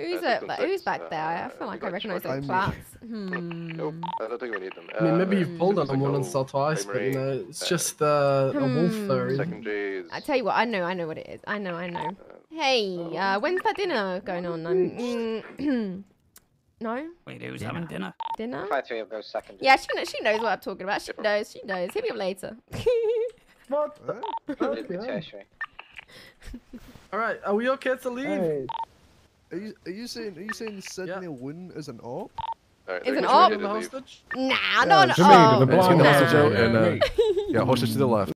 Who's back there? I feel like I recognise those plants. Nope, I don't think we need them. I mean, maybe you've pulled on them once or twice, but you know, it's just a wolf furry. I tell you what, I know what it is. I know. Hey, when's that dinner going on? No? Wait, who's having dinner? Dinner? Yeah, she knows what I'm talking about. She knows. Hit me up later. What? Alright, are we okay to leave? Hey. Are you saying Sydney Wynn is an op? Right, is an op? Nah, not an op. Nah. Yeah, hostage to the left.